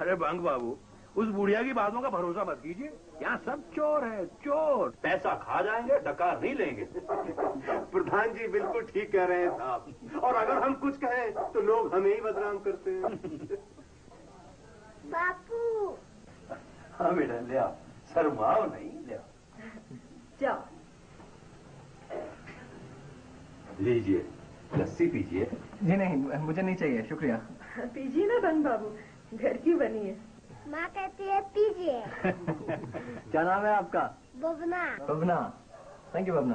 अरे बंग बाबू, उस बुढ़िया की बातों का भरोसा मत कीजिए। यहाँ सब चोर है, चोर। पैसा खा जाएंगे, डकार नहीं लेंगे। प्रधान जी बिल्कुल ठीक कह रहे हैं साहब, और अगर हम कुछ कहें तो लोग हमें ही बदनाम करते हैं। बापू। हाँ बेटा, लिया शर्माओ नहीं, लिया जाओ लीजिए, लस्सी पीजिए। जी नहीं, मुझे नहीं चाहिए, शुक्रिया। पीजिए ना बन बाबू, घर की बनी है, माँ कहती है पीजिए। क्या नाम है आपका? बबना। Babna, thank you Babna.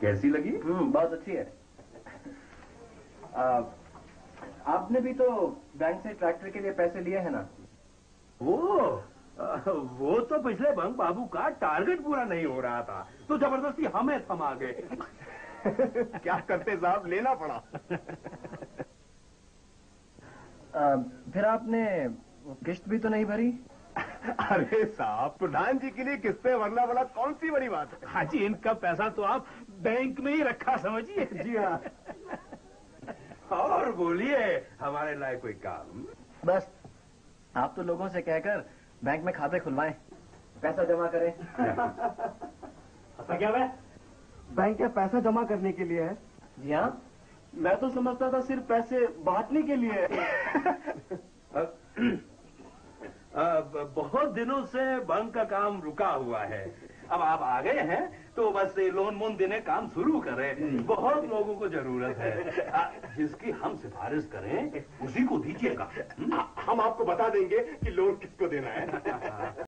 कैसी लगी? बहुत अच्छी है। आपने भी तो बैंक से ट्रैक्टर के लिए पैसे लिए हैं ना? वो तो पिछले बंग बाबू का टारगेट पूरा नहीं हो रहा था तो जबरदस्ती हमें थमा गए। क्या करते साहब, लेना पड़ा। फिर आपने किश्त भी तो नहीं भरी? अरे साहब, प्रधान जी के लिए किस्तें भरना वाला कौन सी बड़ी बात है। हाँ जी, इनका पैसा तो आप बैंक में ही रखा समझिए। जी हाँ। और बोलिए, हमारे लायक कोई काम? बस, आप तो लोगों से कहकर बैंक में खाते खुलवाएं, पैसा जमा करें। ऐसा क्या है? बैंक में पैसा जमा करने के लिए है। जी हाँ, मैं तो समझता था सिर्फ पैसे बांटने के लिए। बहुत दिनों से बैंक का काम रुका हुआ है, अब आप आ गए हैं तो बस लोन मोन देने काम शुरू करें। बहुत लोगों को जरूरत है, जिसकी हम सिफारिश करें उसी को दीजिएगा। हम आपको बता देंगे कि लोन किसको देना है।